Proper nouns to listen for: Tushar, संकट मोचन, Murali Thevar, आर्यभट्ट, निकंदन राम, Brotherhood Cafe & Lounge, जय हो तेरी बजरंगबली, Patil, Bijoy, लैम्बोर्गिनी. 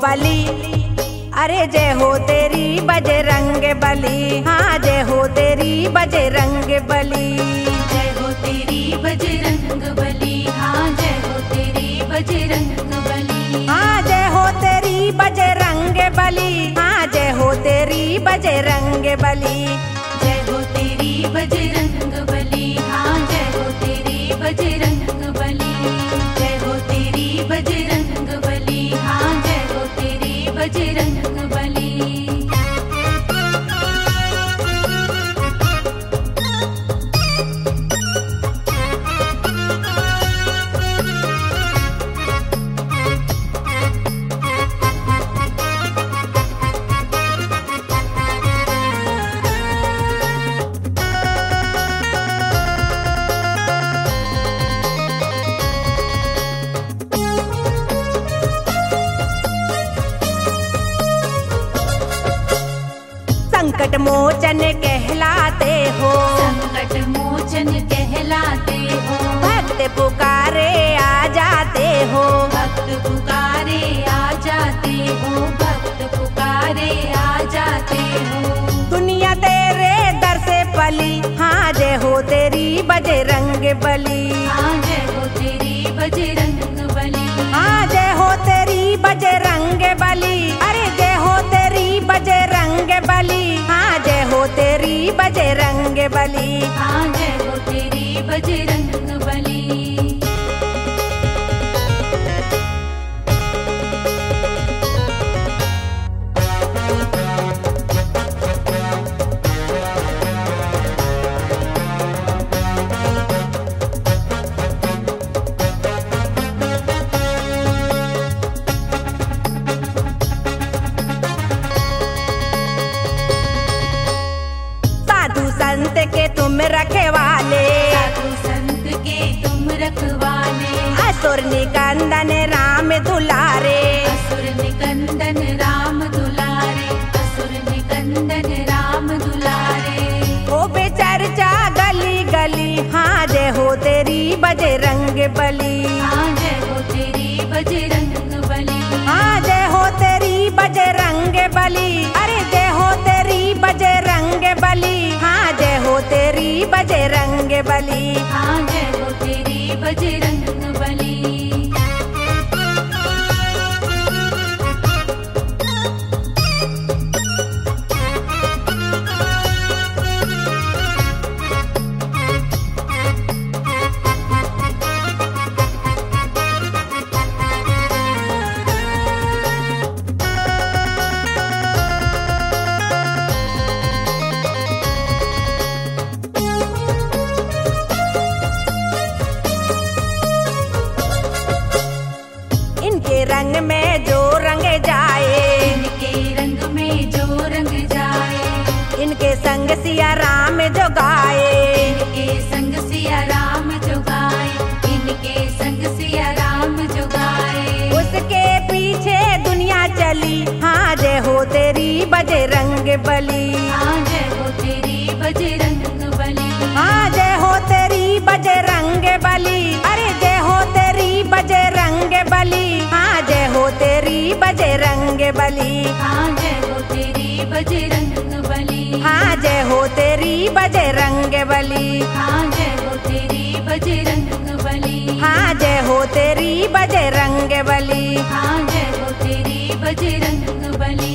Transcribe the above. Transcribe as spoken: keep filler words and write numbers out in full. बली, अरे जय हो तेरी बजरंग बली, हाँ जय हो तेरी बजरंग बली, जय हो तेरी बजरंग बली, हाँ जय हो तेरी बजरंग बली, हाँ जय हो तेरी बजरंग बली, हाँ जय हो तेरी बजरंग बली, जय हो तेरी बजरंग बली, हाँ जय हो तेरी बजरंग बली, जय हो तेरी बजरंग बली, हाँ जय हो तेरी बजरंग बली। संकट मोचन कहलाते हो, संकट मोचन कहलाते हो, भक्त पुकारे आ जाते हो, भक्त पुकारे आ जाते हो, भक्त पुकारे आ जाते हो, दुनिया तेरे दर से पली, हाँ जय हो तेरी बजरंग बली, हाँ जय हो तेरी बजरंग बली, हाँ जय हो तेरी बजरंग बली, अरे जय हो तेरी बजरंग बली, हाँ जय हो तेरी बजरंग बली, हाँ जय हो तेरी बजरंग बली। संत के तुम रखवाले, साधु संत के तुम रखवाले, असुर निकंदन राम दुलारे, असुर निकंदन राम दुलारे, असुर निकंदन राम दुलारे, होवे चर्चा गली गली, हाँ जय हो तेरी बजरंग बली, हाँ जय हो तेरी बजरंग बली, हाँ जय हो तेरी बजरंग बली, अरे जय हो तेरी बजरंग बली, हाँ जय हो तेरी बजरंग बली, हाँ जय हो तेरी बजरंग बली। रंग में जो रंग जाए, इनके रंग में जो रंग जाए, इनके संग सिया राम जो गाए, इनके संग सिया राम जो गाए, इनके संग सिया राम जो गाए, उसके पीछे दुनिया चली, हाँ जय हो तेरी बजरंग बली, हाँ जय हो तेरी बजरंग बली, हाँ जय हो तेरी बजरंग बली, अरे जय हो तेरी बजरंग बली, हाँ जय हो तेरी बजरंग बली, हाँ जय हो तेरी बजरंग बली, हाँ जय हो तेरी बजरंग बली, हाँ जय हो तेरी बजरंग बली, हाँ जय हो तेरी बजरंग बली, हाँ जय हो तेरी बजरंग बली।